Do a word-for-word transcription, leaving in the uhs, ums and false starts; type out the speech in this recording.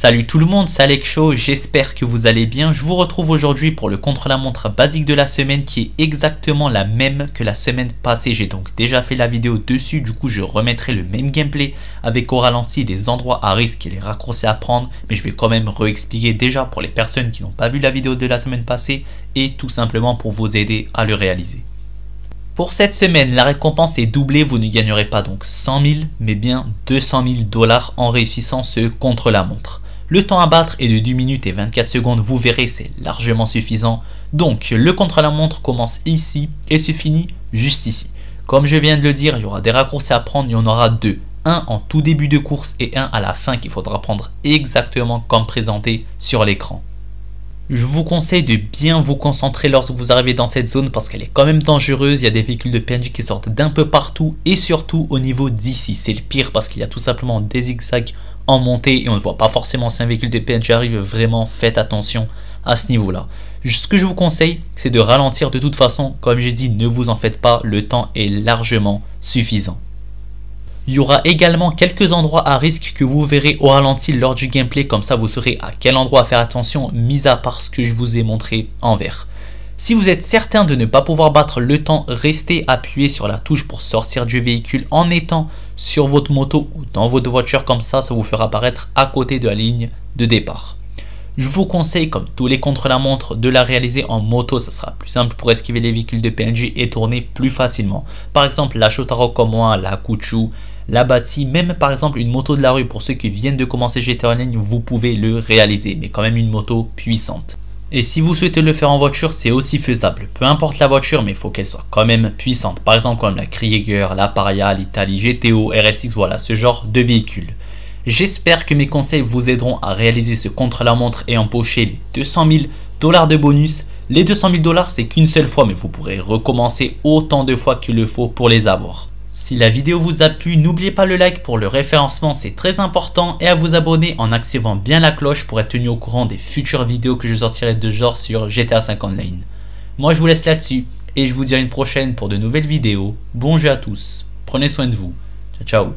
Salut tout le monde, c'est AlekShoow, j'espère que vous allez bien. Je vous retrouve aujourd'hui pour le contre-la-montre basique de la semaine qui est exactement la même que la semaine passée. J'ai donc déjà fait la vidéo dessus, du coup je remettrai le même gameplay avec au ralenti les endroits à risque et les raccourcis à prendre. Mais je vais quand même réexpliquer déjà pour les personnes qui n'ont pas vu la vidéo de la semaine passée et tout simplement pour vous aider à le réaliser. Pour cette semaine, la récompense est doublée, vous ne gagnerez pas donc cent mille, mais bien deux cent mille dollars en réussissant ce contre-la-montre. Le temps à battre est de dix minutes et vingt-quatre secondes, vous verrez c'est largement suffisant. Donc le contre-la-montre commence ici et se finit juste ici. Comme je viens de le dire, il y aura des raccourcis à prendre, il y en aura deux. Un en tout début de course et un à la fin qu'il faudra prendre exactement comme présenté sur l'écran. Je vous conseille de bien vous concentrer lorsque vous arrivez dans cette zone parce qu'elle est quand même dangereuse, il y a des véhicules de P N J qui sortent d'un peu partout et surtout au niveau d'ici, c'est le pire parce qu'il y a tout simplement des zigzags en montée et on ne voit pas forcément si un véhicule de P N J arrive, vraiment faites attention à ce niveau-là. Ce que je vous conseille, c'est de ralentir de toute façon, comme j'ai dit, ne vous en faites pas, le temps est largement suffisant. Il y aura également quelques endroits à risque que vous verrez au ralenti lors du gameplay, comme ça vous saurez à quel endroit faire attention, mis à part ce que je vous ai montré en vert. Si vous êtes certain de ne pas pouvoir battre le temps, restez appuyé sur la touche pour sortir du véhicule en étant sur votre moto ou dans votre voiture, comme ça, ça vous fera apparaître à côté de la ligne de départ. Je vous conseille, comme tous les contre-la-montre, de la réaliser en moto, ça sera plus simple pour esquiver les véhicules de P N J et tourner plus facilement. Par exemple, la Shotaro comme moi, la Kuchu, la Bati, même par exemple une moto de la rue, pour ceux qui viennent de commencer G T O en ligne, vous pouvez le réaliser, mais quand même une moto puissante. Et si vous souhaitez le faire en voiture, c'est aussi faisable. Peu importe la voiture, mais il faut qu'elle soit quand même puissante. Par exemple comme la Krieger, la Paria, l'Italie, G T O, R S X, voilà ce genre de véhicule. J'espère que mes conseils vous aideront à réaliser ce contre-la-montre et empocher les deux cent mille dollars de bonus. Les deux cent mille dollars, c'est qu'une seule fois, mais vous pourrez recommencer autant de fois qu'il le faut pour les avoir. Si la vidéo vous a plu, n'oubliez pas le like pour le référencement, c'est très important, et à vous abonner en activant bien la cloche pour être tenu au courant des futures vidéos que je sortirai de genre sur G T A cinq Online. Moi je vous laisse là-dessus, et je vous dis à une prochaine pour de nouvelles vidéos. Bon jeu à tous, prenez soin de vous, ciao ciao.